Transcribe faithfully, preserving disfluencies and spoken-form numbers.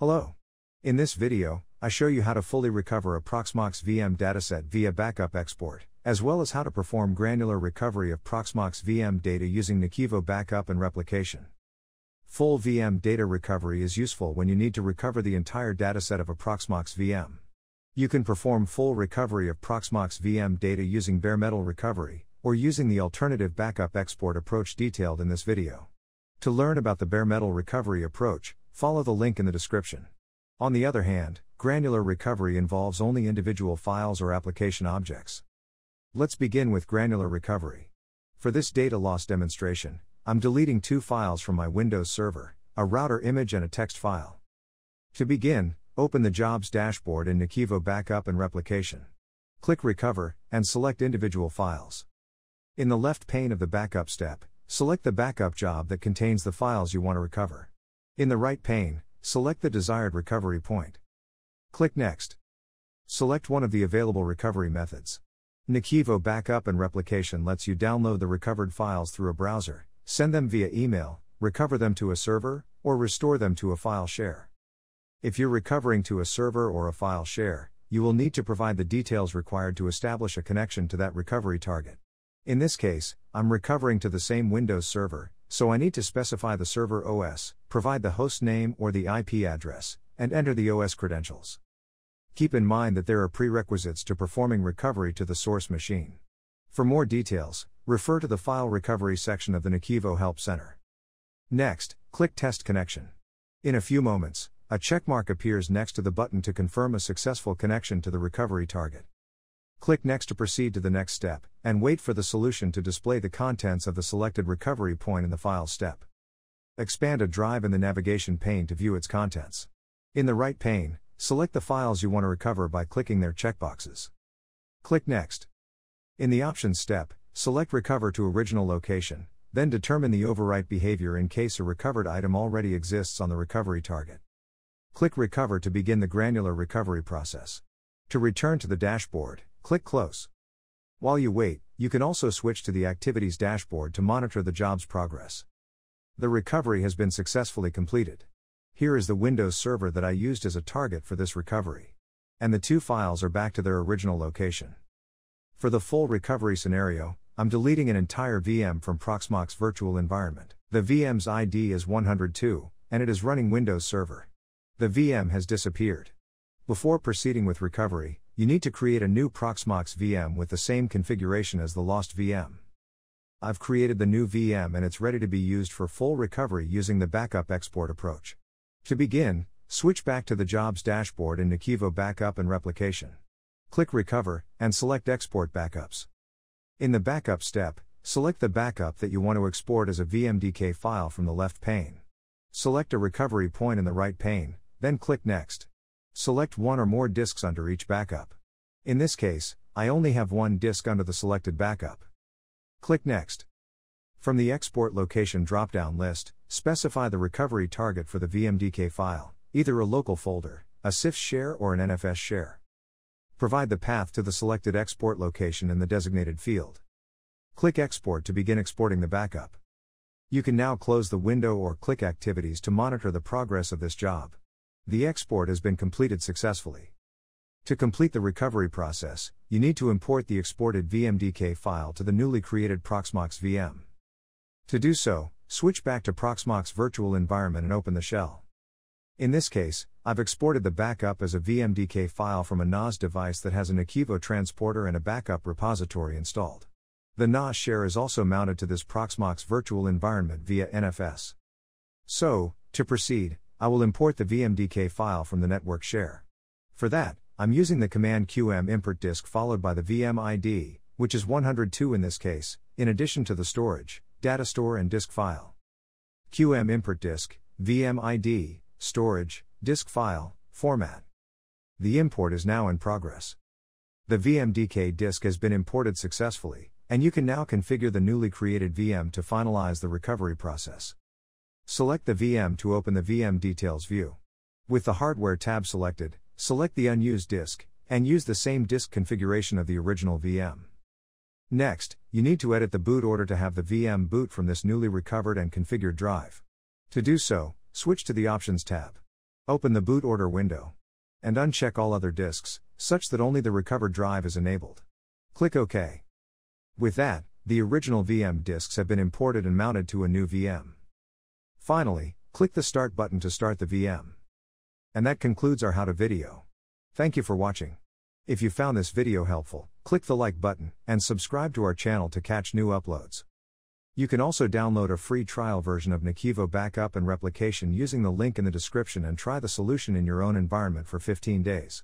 Hello. In this video, I show you how to fully recover a Proxmox V M dataset via backup export, as well as how to perform granular recovery of Proxmox V M data using NAKIVO Backup and Replication. Full V M data recovery is useful when you need to recover the entire dataset of a Proxmox V M. You can perform full recovery of Proxmox V M data using bare metal recovery, or using the alternative backup export approach detailed in this video. To learn about the bare metal recovery approach, follow the link in the description. On the other hand, granular recovery involves only individual files or application objects. Let's begin with granular recovery. For this data loss demonstration, I'm deleting two files from my Windows server, a router image and a text file. To begin, open the Jobs dashboard in NAKIVO Backup and Replication. Click Recover, and select individual files. In the left pane of the backup step, select the backup job that contains the files you want to recover. In the right pane, select the desired recovery point. Click Next. Select one of the available recovery methods. NAKIVO Backup and Replication lets you download the recovered files through a browser, send them via email, recover them to a server, or restore them to a file share. If you're recovering to a server or a file share, you will need to provide the details required to establish a connection to that recovery target. In this case, I'm recovering to the same Windows server, so I need to specify the server O S, provide the host name or the I P address, and enter the O S credentials. Keep in mind that there are prerequisites to performing recovery to the source machine. For more details, refer to the File Recovery section of the NAKIVO Help Center. Next, click Test Connection. In a few moments, a checkmark appears next to the button to confirm a successful connection to the recovery target. Click Next to proceed to the next step, and wait for the solution to display the contents of the selected recovery point in the Files step. Expand a drive in the navigation pane to view its contents. In the right pane, select the files you want to recover by clicking their checkboxes. Click Next. In the Options step, select Recover to Original Location, then determine the overwrite behavior in case a recovered item already exists on the recovery target. Click Recover to begin the granular recovery process. To return to the dashboard, click Close. While you wait, you can also switch to the Activities dashboard to monitor the job's progress. The recovery has been successfully completed. Here is the Windows server that I used as a target for this recovery. And the two files are back to their original location. For the full recovery scenario, I'm deleting an entire V M from Proxmox virtual environment. The V M's I D is one hundred two, and it is running Windows Server. The V M has disappeared. Before proceeding with recovery, you need to create a new Proxmox V M with the same configuration as the lost V M. I've created the new V M and it's ready to be used for full recovery using the backup export approach. To begin, switch back to the Jobs dashboard in NAKIVO Backup and Replication. Click Recover, and select Export Backups. In the Backup step, select the backup that you want to export as a V M D K file from the left pane. Select a recovery point in the right pane, then click Next. Select one or more disks under each backup. In this case, I only have one disk under the selected backup. Click Next. From the Export Location drop-down list, specify the recovery target for the V M D K file, either a local folder, a C I F S share or an N F S share. Provide the path to the selected export location in the designated field. Click Export to begin exporting the backup. You can now close the window or click Activities to monitor the progress of this job. The export has been completed successfully. To complete the recovery process, you need to import the exported V M D K file to the newly created Proxmox V M. To do so, switch back to Proxmox virtual environment and open the shell. In this case, I've exported the backup as a V M D K file from a N A S device that has a NAKIVO transporter and a backup repository installed. The N A S share is also mounted to this Proxmox virtual environment via N F S. So, to proceed, I will import the V M D K file from the network share. For that, I'm using the command Q M import disk followed by the V M I D, which is one hundred two in this case, in addition to the storage, data store and disk file. Q M import disk, V M I D, storage, disk file, format. The import is now in progress. The V M D K disk has been imported successfully, and you can now configure the newly created V M to finalize the recovery process. Select the V M to open the V M Details view. With the Hardware tab selected, select the unused disk, and use the same disk configuration of the original V M. Next, you need to edit the boot order to have the V M boot from this newly recovered and configured drive. To do so, switch to the Options tab. Open the boot order window. And uncheck all other disks, such that only the recovered drive is enabled. Click OK. With that, the original V M disks have been imported and mounted to a new V M. Finally, click the Start button to start the V M. And that concludes our how-to video. Thank you for watching. If you found this video helpful, click the like button, and subscribe to our channel to catch new uploads. You can also download a free trial version of NAKIVO Backup and Replication using the link in the description and try the solution in your own environment for fifteen days.